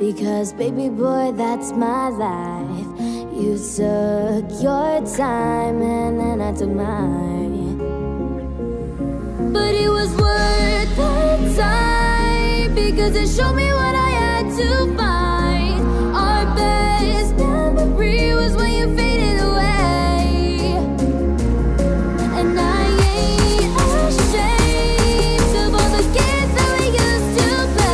Because baby boy, that's my life. You took your time and then I took mine. But it was worth the time, because it showed me what I had to find. Our best memory was when you faded away, and I ain't ashamed of all the games that we used to play.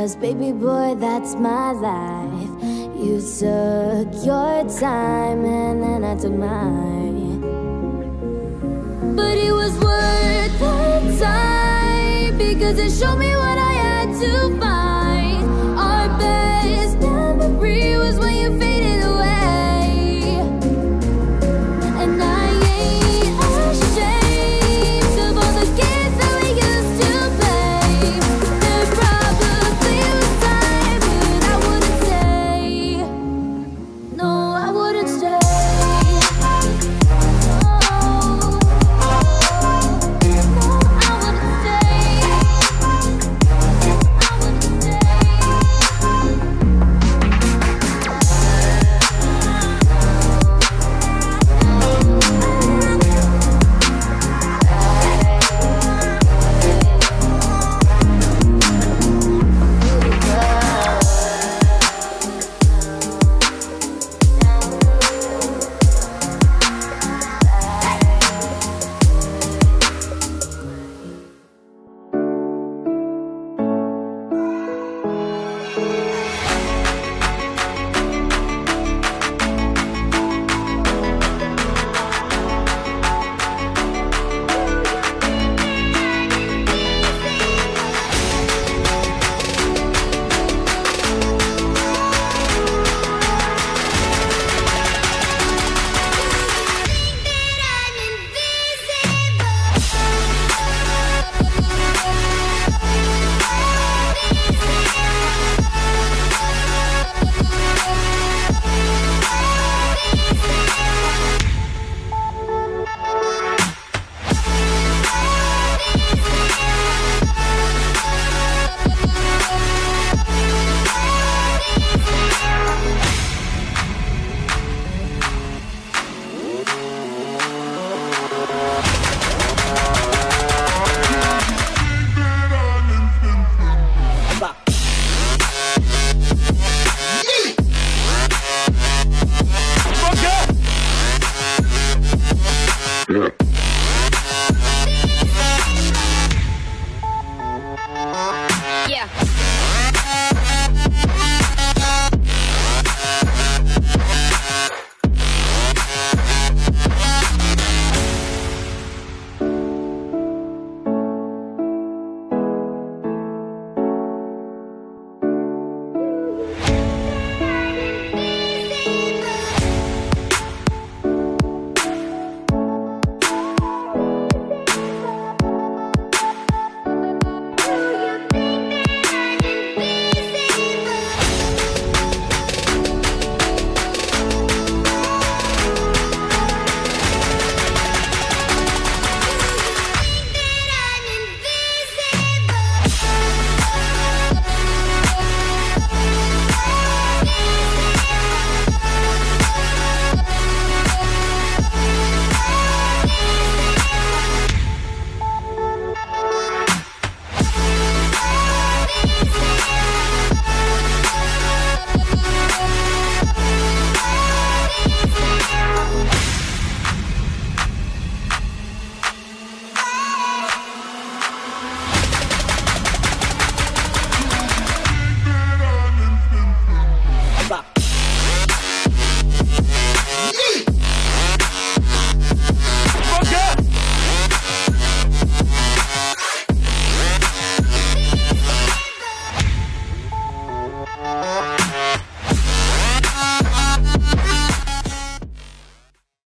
'Cause baby boy, that's my life. You took your time and then I took mine, but it was worth the time because it showed me what I had to find.